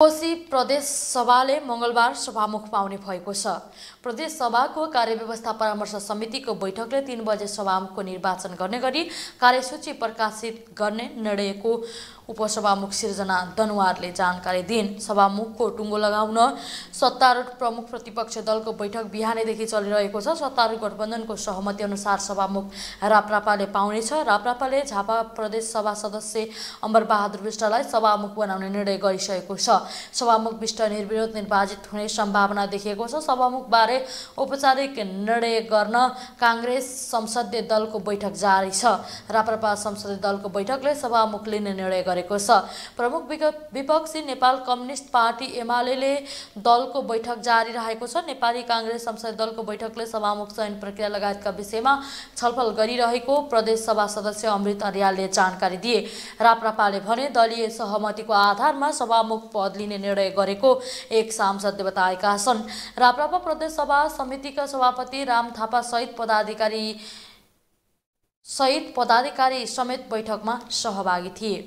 कोशी प्रदेशसभाले मंगलबार सभामुख पाउने भएको छ। प्रदेशसभाको कार्यव्यवस्था परामर्श समितिको बैठकले 3 बजे सभामुखको निर्वाचन गर्ने गरी कार्यसूची प्रकाशित गर्ने निर्णयको उपसभामुख सिर्जना दनवारले जानकारी दिइन्। सभामुखको टुङ्गो लगाउन सत्तारूढ प्रमुख प्रतिपक्ष दलको बैठक बिहानैदेखि चलिरहेको छ। सत्तारूढ गठबन्धनको सहमति अनुसार सभामुख राप्रपाले पाउनेछ। राप्रपाले झापा प्रदेशसभा सदस्य अम्बर बहादुर विष्टलाई सभामुख बनाउने निर्णय गरिसकेको छ। सभामुख विष्ट निर्विरोध निर्वाचित हुने सम्भावना देखिएको छ। सभामुख बारे औपचारिक निर्णय गर्न कांग्रेस संसदीय दलको बैठक जारी छ। राप्रपा संसदीय दलको बैठकले सभामुख लिने निर्णय गरेको छ। प्रमुख विपक्षी नेपाल कम्युनिस्ट पार्टी एमालेले दलको बैठक जारी रहेको छ। नेपाली कांग्रेस संसदीय दलको बैठकले सभामुख चयन प्रक्रिया लगायतका विषयमा छलफल गरिरहेको प्रदेशसभा सदस्य अमृत अर्यालले जानकारी दिए। राप्रपाले भने दलीय सहमतिको आधारमा सभामुख पद लिने निर्णय गरेको एक सांसदले बताएका छन्। राप्रपा प्रदेशसभा समितिका सभापति राम थापा सहित पदाधिकारी समेत बैठकमा सहभागी थिए।